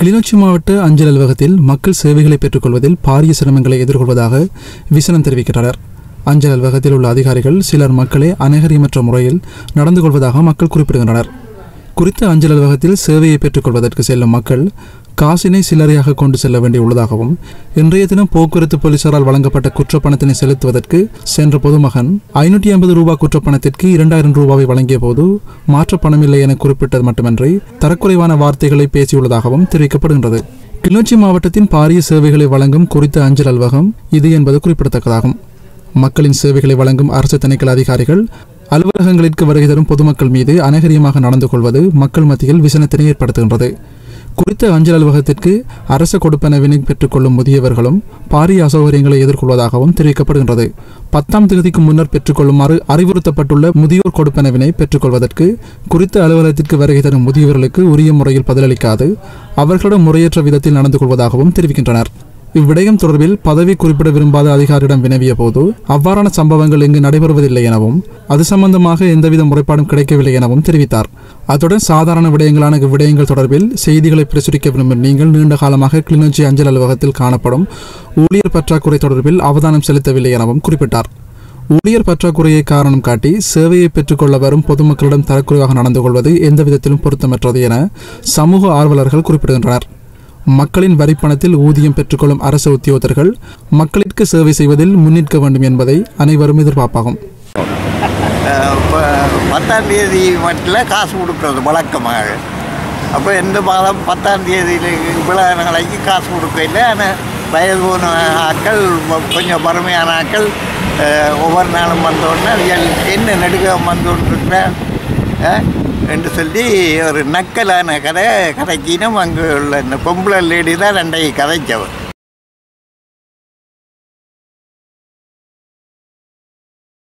கிளிநொச்சி மாவட்ட அஞ்சல் அலுவலகத்தில் மக்கள் சேவைகளை பெற்றுக்கொள்வதில் பாரிய சிரமங்களை எதிர்கொள்வதாக விசனம் தெரிவிக்கிறார். அஞ்சல் அலுவலகத்தில் உள்ள அதிகாரிகள் சிலர் மக்களை அநேகரியமற்ற முறையில் நடந்து கொள்வதாக மக்கள் குறிப்பிடுகின்றனர். குறித்த அஞ்சல் அலுவலகத்தில் சேவையை பெற்றுக்கொள்வதற்கு செல்லும் மக்கள் காசினை சில்லறையாக கொண்டு செல்ல வேண்டியுள்ளதாகவும் இன்றைய தினம் போக்குவரத்து போலீசாரால் வழங்கப்பட்ட குற்றப்பணத்தினை செலுத்துவதற்கு சென்ற பொதுமகன் 550 ரூபாய் குற்றப்பணத்திற்கு 2000 ரூபாவை வழங்கிய போது மாற்ற பணமில்லை என குறிப்பிட்டது மட்டுமின்றி தரக்குறைவான வார்த்தைகளை பேசியுள்ளதாகவும் தெரிவிக்கப்படுகின்றது. கிளிநொச்சி மாவட்டத்தின் பாரிய சேவைகளை வழங்கும் குறித்த அஞ்சல் அலுவலகம் இது என்பது குறிப்பிடத்தக்கதாகும். மக்களின் சேவைகளை வழங்கும் அரசு திணைக்கள அதிகாரிகள் அலுவலகங்களுக்கு வருகை தரும் பொதுமக்கள் மீது அநேகரியமாக நடந்து கொள்வது மக்கள் மத்தியில் விசனத்தினை ஏற்படுத்துகின்றது. குறித்த அஞ்சல் அலுவலகத்திற்கு அரச கொடுப்பனவினை பெற்றுக்கொள்ளும் முதியவர்களும் பாரிய அசௌகரியங்களை எதிர்கொள்வதாகவும் தெரிவிக்கப்படுகின்றது. 10ஆம் தேதிக்கு முன்னர் பெற்றுக்கொள்ளுமாறு அறிவுறுத்தப்பட்டுள்ள முதியோர் கொடுப்பனவினை பெற்றுக்கொள்வதற்கு குறித்த அலுவலகத்திற்கு வருகை தரும் முதியவர்களுக்கு உரிய முறையில் பதிலளிக்காது அவர்களிடம் முறையற்ற விதத்தில் நடந்து கொள்வதாகவும் தெரிவிக்கின்றனர். இவ்விடயம் தொடர்பில் பதவி குறிப்பிட விரும்பாத அதிகாரியிடம் வினவிய போது அவ்வாறான சம்பவங்கள் இங்கு நடைபெறுவதில்லை எனவும் அது சம்பந்தமாக எந்தவித முறைப்பாடும் கிடைக்கவில்லை எனவும் தெரிவித்தார். அத்துடன் சாதாரண விடயங்களான இவ்விடயங்கள் தொடர்பில் செய்திகளை பிரசுரிக்க விரும்பும் நீங்கள் நீண்ட காலமாக கிளிநொச்சி அஞ்சல் அலுவலகத்தில் காணப்படும் ஊழியர் பற்றாக்குறை தொடர்பில் அவதானம் செலுத்தவில்லை எனவும் குறிப்பிட்டார். ஊழியர் பற்றாக்குறையை காரணம் காட்டி சேவையை பெற்றுக்கொள்ள வரும் பொதுமக்களிடம் தரக்குறைவாக நடந்து கொள்வது எந்தவிதத்திலும் பொருத்தமற்றது என சமூக ஆர்வலர்கள் குறிப்பிடுகின்றனர். மக்களின் வரிப்பணத்தில் ஊதியம் பெற்றுக்கொள்ளும் அரசு உத்தியோகத்தர்கள் மக்களுக்கு சேவை செய்வதில் முன்னிற்க வேண்டும் என்பதை அனைவரும் எதிர்பார்ப்பாகும். இப்போ 10ஆம் தேதி மட்டும் காசு கொடுக்குறது வழக்கமாக. அப்போ இந்த மாதம் 10ஆம் தேதியில் இவ்வளோ நாளைக்கு காசு கொடுக்கல. ஆனால் வயது போன ஆக்கள், கொஞ்சம் வறுமையான ஆக்கள் ஒவ்வொரு நாளும் வந்தோடனே என்ன நடுக்க வந்தோன்னு என்று சொல்லி ஒரு நக்கலான கதை கதைக்கினும் அங்கே உள்ள இந்த பொம்பளை லேடி தான் ரெண்டையும் கதைச்சவர்.